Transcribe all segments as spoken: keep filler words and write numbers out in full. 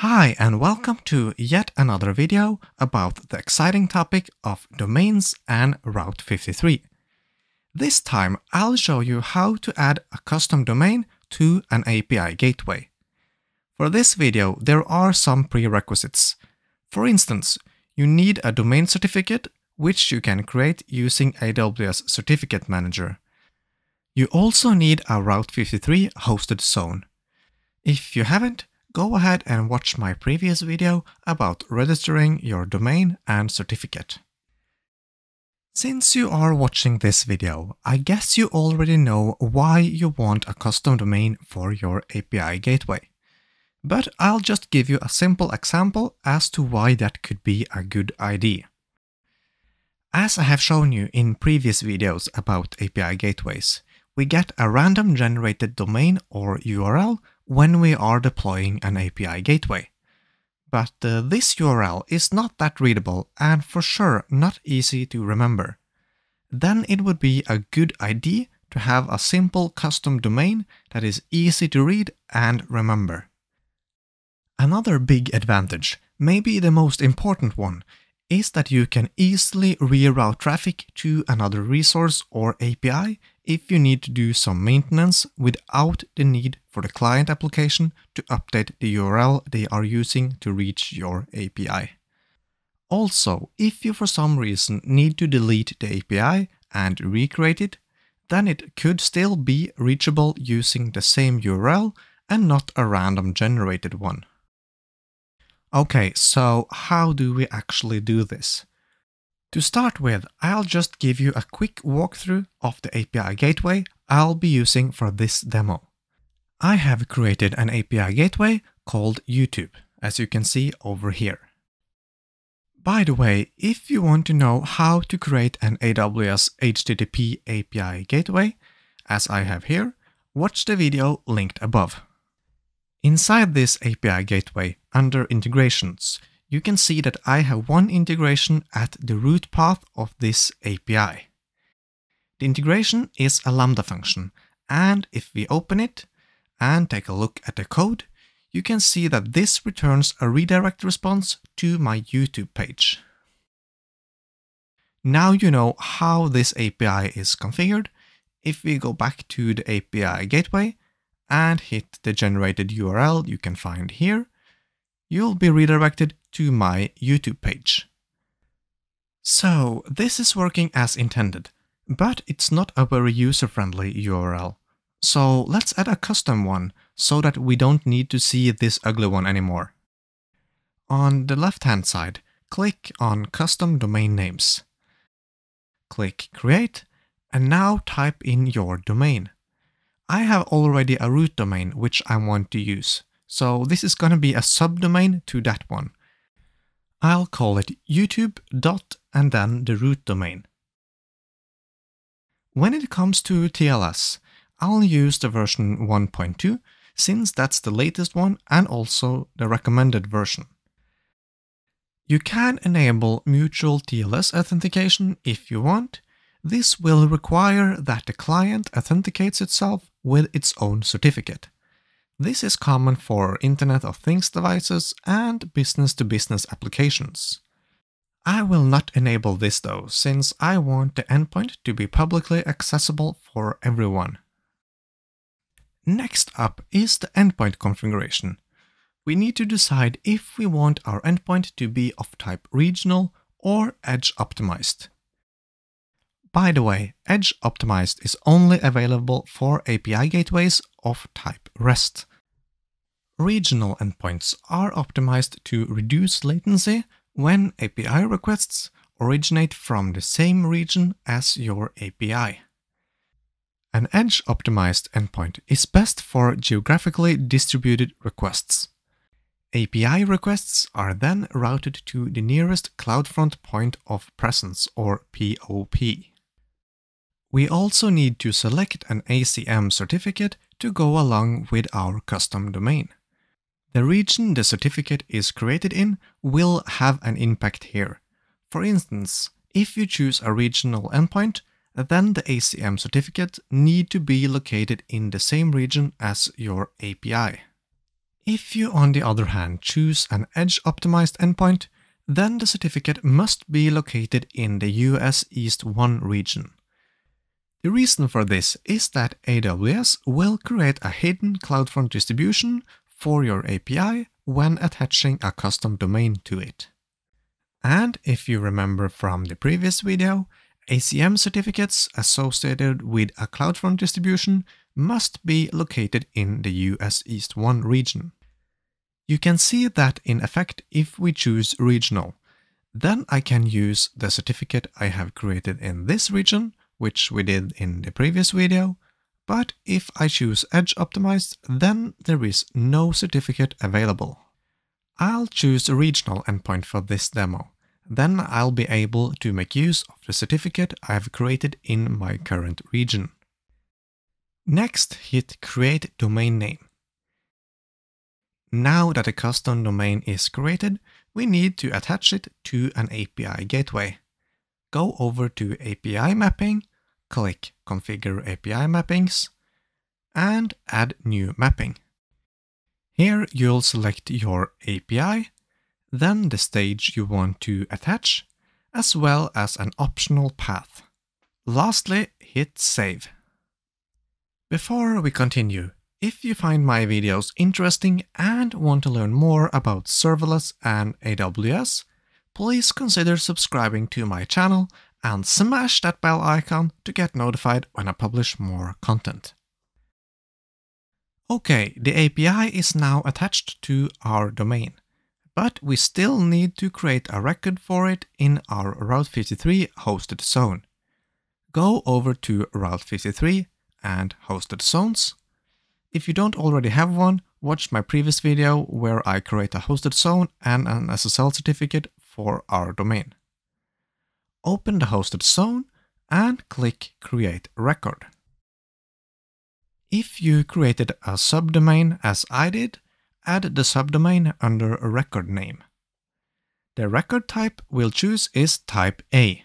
Hi, and welcome to yet another video about the exciting topic of domains and Route fifty-three. This time I'll show you how to add a custom domain to an A P I gateway. For this video, there are some prerequisites. For instance, you need a domain certificate, which you can create using A W S Certificate Manager. You also need a Route fifty-three hosted zone. If you haven't, go ahead and watch my previous video about registering your domain and certificate. Since you are watching this video, I guess you already know why you want a custom domain for your A P I gateway. But I'll just give you a simple example as to why that could be a good idea. As I have shown you in previous videos about A P I gateways, we get a random generated domain or U R L when we are deploying an A P I gateway. But uh, this U R L is not that readable and for sure not easy to remember. Then it would be a good idea to have a simple custom domain that is easy to read and remember. Another big advantage, maybe the most important one, is that you can easily reroute traffic to another resource or A P I if you need to do some maintenance without the need for the client application to update the U R L they are using to reach your A P I. Also, if you for some reason need to delete the A P I and recreate it, then it could still be reachable using the same U R L and not a random generated one. Okay, so how do we actually do this? To start with, I'll just give you a quick walkthrough of the A P I gateway I'll be using for this demo. I have created an A P I gateway called YouTube, as you can see over here. By the way, if you want to know how to create an A W S H T T P A P I gateway, as I have here, watch the video linked above. Inside this A P I gateway, under integrations, you can see that I have one integration at the root path of this A P I. The integration is a Lambda function, and if we open it and take a look at the code, you can see that this returns a redirect response to my YouTube page. Now you know how this A P I is configured. If we go back to the A P I gateway and hit the generated U R L you can find here, you'll be redirected to my YouTube page. So this is working as intended, but it's not a very user-friendly U R L. So let's add a custom one so that we don't need to see this ugly one anymore. On the left-hand side, click on Custom Domain Names. Click Create, and now type in your domain. I have already a root domain which I want to use, so this is going to be a subdomain to that one. I'll call it YouTube dot and then the root domain. When it comes to T L S, I'll use the version one point two, since that's the latest one and also the recommended version. You can enable mutual T L S authentication if you want. This will require that the client authenticates itself with its own certificate. This is common for Internet of Things devices and business-to-business applications. I will not enable this though, since I want the endpoint to be publicly accessible for everyone. Next up is the endpoint configuration. We need to decide if we want our endpoint to be of type regional or edge optimized. By the way, Edge Optimized is only available for A P I gateways of type REST. Regional endpoints are optimized to reduce latency when A P I requests originate from the same region as your A P I. An Edge Optimized endpoint is best for geographically distributed requests. A P I requests are then routed to the nearest CloudFront point of presence, or P O P. We also need to select an A C M certificate to go along with our custom domain. The region the certificate is created in will have an impact here. For instance, if you choose a regional endpoint, then the A C M certificate needs to be located in the same region as your A P I. If you, on the other hand, choose an edge-optimized endpoint, then the certificate must be located in the U S East one region. The reason for this is that A W S will create a hidden CloudFront distribution for your A P I when attaching a custom domain to it. And if you remember from the previous video, A C M certificates associated with a CloudFront distribution must be located in the U S East one region. You can see that in effect if we choose regional. Then I can use the certificate I have created in this region, which we did in the previous video, but if I choose edge optimized, then there is no certificate available. I'll choose a regional endpoint for this demo. Then I'll be able to make use of the certificate I've created in my current region. Next, hit Create Domain Name. Now that a custom domain is created, we need to attach it to an A P I gateway. Go over to A P I Mapping, click Configure A P I Mappings, and add New Mapping. Here you'll select your A P I, then the stage you want to attach, as well as an optional path. Lastly, hit Save. Before we continue, if you find my videos interesting and want to learn more about serverless and A W S, please consider subscribing to my channel and smash that bell icon to get notified when I publish more content. Okay, the A P I is now attached to our domain. But we still need to create a record for it in our Route fifty-three hosted zone. Go over to Route fifty-three and hosted zones. If you don't already have one, watch my previous video where I create a hosted zone and an S S L certificate for our domain. Open the hosted zone and click Create Record. If you created a subdomain as I did, add the subdomain under a record name. The record type we'll choose is type A.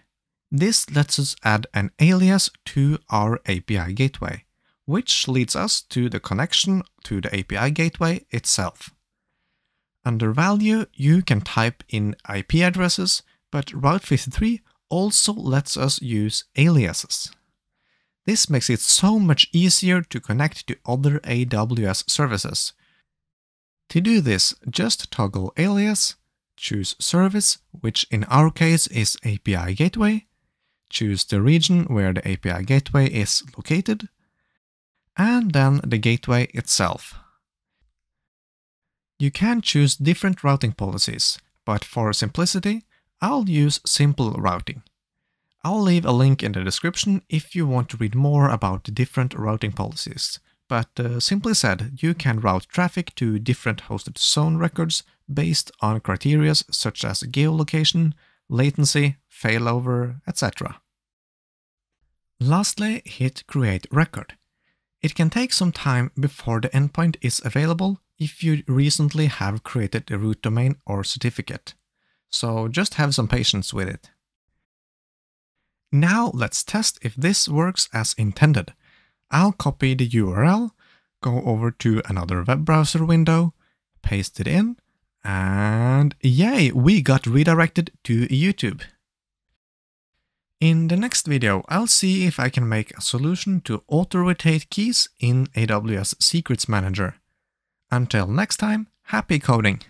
This lets us add an alias to our A P I gateway, which leads us to the connection to the A P I gateway itself. Under value, you can type in I P addresses, but Route fifty-three also lets us use aliases. This makes it so much easier to connect to other A W S services. To do this, just toggle alias, choose service, which in our case is A P I Gateway, choose the region where the A P I Gateway is located, and then the gateway itself. You can choose different routing policies, but for simplicity, I'll use simple routing. I'll leave a link in the description if you want to read more about the different routing policies. But uh, simply said, you can route traffic to different hosted zone records based on criteria such as geolocation, latency, failover, et cetera. Lastly, hit Create Record. It can take some time before the endpoint is available if you recently have created a root domain or certificate. So just have some patience with it. Now let's test if this works as intended. I'll copy the U R L, go over to another web browser window, paste it in, and yay, we got redirected to YouTube. In the next video, I'll see if I can make a solution to auto-rotate keys in A W S Secrets Manager. Until next time, happy coding!